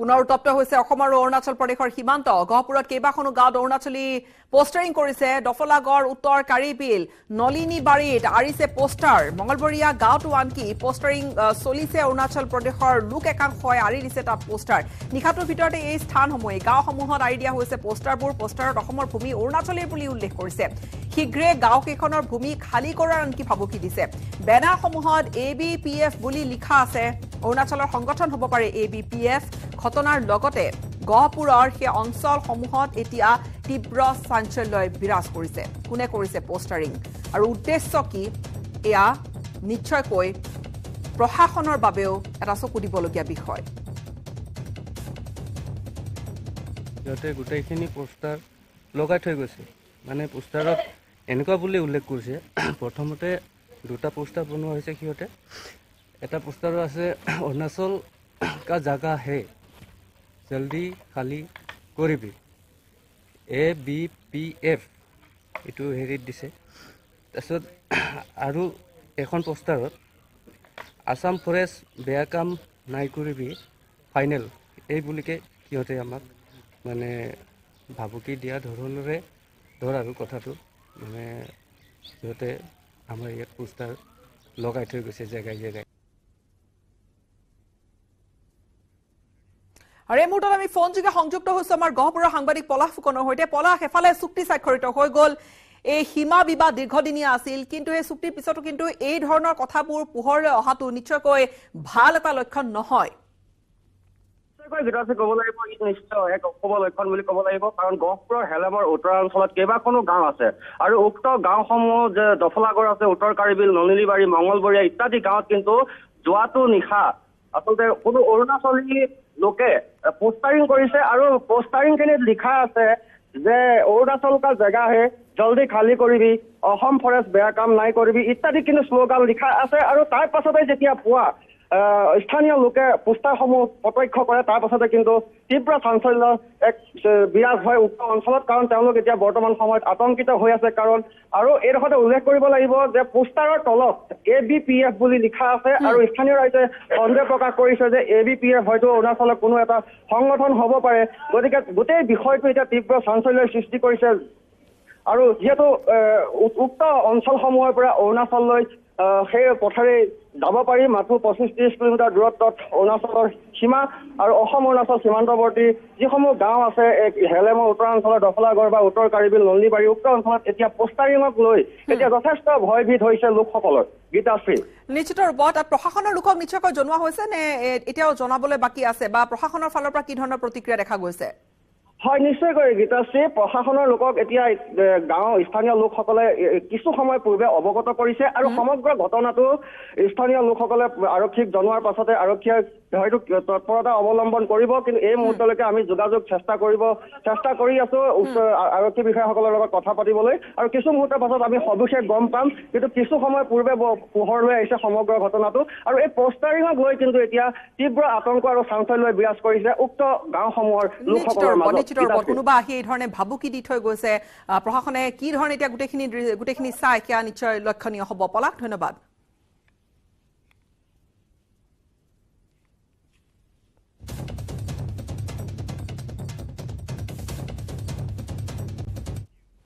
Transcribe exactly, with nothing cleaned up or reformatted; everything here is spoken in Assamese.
পুনৰ উত্তপ্ত হৈছে অসমৰ অৰুণাচল প্ৰদেশৰ হিমান্ত গহপুৰত কেবাখনো গাঁৱত অৰুণাচলী পোষ্টাৰিং কৰিছে ডফলাগৰ উত্তৰ কাৰিবিল নলিনীবাৰীত আৰিছে পোষ্টাৰ মঙ্গলবৰীয়া গাঁৱত আনকি পোষ্টাৰিং চলিছে অৰুণাচল প্ৰদেশৰ লোক একাংশ হয় আৰি দিছে তা পোষ্টাৰ নিখাতৰ ভিতৰতে এই স্থানসমূহে গাঁওসমূহত আইডিয়া হৈছে পোষ্টাৰবোৰ পোষ্টাৰত অসমৰ ভূমি অৰুণাচলৰ বুলি উল্লেখ কৰিছে হিগ্ৰে গাঁওকেখনৰ ভূমি খালি কৰাৰ আনকি ভাবুকি দিছে বেনাসমূহত এবিপিএফ বুলি লিখা আছে অৰুণাচলৰ সংগঠন হ'ব পাৰে এবিপিএফ ঘটনাৰ লগতে গহপুৰৰ হে অঞ্চল সমূহত এতিয়া তীব্ৰ চাঞ্চল্যই বিৰাজ কৰিছে কোনে কৰিছে পোষ্টাৰিং আৰু উদ্দেশ্য কি এয়া নিশ্চয়কৈ প্ৰশাসনৰ বাবেও এটা চকুদিবলগীয়া বিষয় যতে গুটাইখিনি পোষ্টাৰ লগাই থৈ গৈছে মানে পোষ্টাৰত এনেকুৱা বুলি উল্লেখ কৰিছে প্ৰথমতে দুটা পোষ্টাৰ বনোৱা হৈছে কিহতে এটা পোষ্টাৰ আছে অৰুণাচল का जगह है जल्दी खाली करिबी ए बी पी एफ इटू हेरिट दिसे तसत आरो एखन पोस्टारत आसाम फरेस्ट बेया काम नाइ करिबी फाइनल ए बुलिके किहते आमाक माने भाबुकी दिया धरणरे धरारु कथाटु माने किहते आमार एक पोस्टार लगाइ थৈ গৈছে जगह जगह আরে মুটল আমি ফোন যোগে সংযুক্ত হইছো আমার গহপুৰৰ সাংবাদিক পলাশ ফুকনৰ হৈতে পলাশ হেফালে চুক্তি স্বাক্ষৰিত হৈ গল এই সীমা বিবাদ দীৰ্ঘদিনীয়া আছিল কিন্তু এই চুক্তিৰ পিছতো কিন্তু এই ধৰণৰ কথাবোৰ পোহৰলৈ অহাটো নিশ্চয়কৈ ভাল এটা লক্ষণ নহয় নিশ্চয়কৈ গৰাছে কব লাগিব ই নিশ্চয় এক অপব লক্ষণ বুলি কব লাগিব কাৰণ গহপুৰৰ হেলামৰ উত্তৰ অঞ্চলত কেবাখনো গাঁও আছে আৰু উক্ত গাঁওসমূহ যে দফলাগৰ আছে উত্তৰ কাৰিবিল নলিনীবাৰী মঙ্গলবৰীয়া ইত্যাদি গাঁৱত কিন্তু যোৱাটো নিখা আসলে কোনো অৰুণাচলী লোকে পোস্টাৰিং কৰিছে আৰু পোস্টাৰিং কেনে লিখা আছে যে অৰুণাচল কা জায়গা হে জলদি খালি কৰিবি অসম ফৰেষ্ট বেয়া কাম নাই কৰিবি ইত্যাদি কিন্তু স্লোগান লিখা আছে আৰু তাৰ পাছতে যেতিয়া পোৱা স্থানীয় লোকে পোস্টাৰসমূহ প্ৰত্যক্ষ কৰে তাৰ পাছতে কিন্তু তীব্ৰ চাঞ্চল্য এক বিৰাজ হয় উক্ত অঞ্চলত কাৰণ তেওঁলোক এতিয়া বৰ্তমান সময়ত আতংকিত হৈ আছে কাৰণ আৰু এই ৰকমতে উল্লেখ কৰিব লাগিব যে পোস্টাৰৰ তলত এবিপিএফ বুলি লিখা আছে আৰু স্থানীয় ৰাইজে সন্দেহ প্ৰকাশ কৰিছে যে এবিপিএফ হয়তো অৰুণাচলৰ কোনো এটা সংগঠন হ'ব পাৰে গতিকে গোটেই বিষয়টো এতিয়া তীব্ৰ চাঞ্চল্যৰ সৃষ্টি কৰিছে আৰু যেটো উক্ত অঞ্চলসমূহৰ পৰা অৰুণাচললৈ সেই পথাৰে যাব পাৰি মাত্ৰ পঁচিশ ত্ৰিশ কিলোমিটাৰ দূৰত্বত অৰুণাচলৰ সীমা আৰু অসম অৰুণাচল সীমান্তৱৰ্তী যিসমূহ গাঁও আছে হেলেমৰ উত্তৰ অঞ্চলৰ ডফলাগৰ বা উত্তৰ কাৰিবিল নলিনীবাৰী উক্ত অঞ্চলত এতিয়া পোষ্টাৰিঙক লৈ এতিয়া যথেষ্ট ভয়ভীত হৈছে লোকসকলৰ গীতাশ্ৰী নিশ্চিত ৰূপত প্ৰশাসনৰ লোকক নিশ্চয়কৈ জনোৱা হৈছে নে এতিয়াও জনাবলৈ বাকী আছে বা প্ৰশাসনৰ ফালৰ পৰা কি ধৰণৰ প্ৰতিক্ৰিয়া দেখা গৈছে হয় নিশ্চয় কৰি গীতাশ্ৰী প্ৰশাসনৰ লোকক এতিয়া গাঁৱৰ স্থানীয় লোকসকলে কিছু সময় পূৰ্বে অৱগত কৰিছে আৰু সমগ্ৰ ঘটনাটো স্থানীয় লোকসকলে আৰক্ষীক জনোৱাৰ পাছতে আৰক্ষীয়ে হয়তো তৎপৰতা অৱলম্বন কৰিব কিন্তু এই মুহূৰ্তলৈকে আমি যোগাযোগ চেষ্টা কৰিব চেষ্টা কৰি আছো আৰক্ষী বিষয়াসকলৰ লগত কথা পাতিবলৈ আৰু কিছু মুহূৰ্তৰ পাছত আমি সবিশেষ গম পাম কিন্তু কিছু সময় পূৰ্বে পোহৰলৈ আহিছে সমগ্ৰ ঘটনাটো আৰু এই পোষ্টাৰিঙক লৈ কিন্তু এতিয়া তীব্ৰ আতংক আৰু চাঞ্চল্যই বিৰাজ কৰিছে উক্ত গাঁওসমূহৰ লোকসকলৰ মাজত কোনোবা আহি এই ধৰণে ভাবুকি দি থৈ গৈছে প্ৰশাসনে কি ধৰণে এতিয়া গোটেইখিনি গোটেইখিনি চাই সেয়া নিশ্চয় লক্ষণীয় হ'ব পলাশ ধন্যবাদ